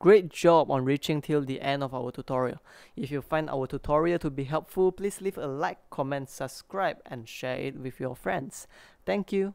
Great job on reaching till the end of our tutorial. If you find our tutorial to be helpful, please leave a like, comment, subscribe, and share it with your friends. Thank you.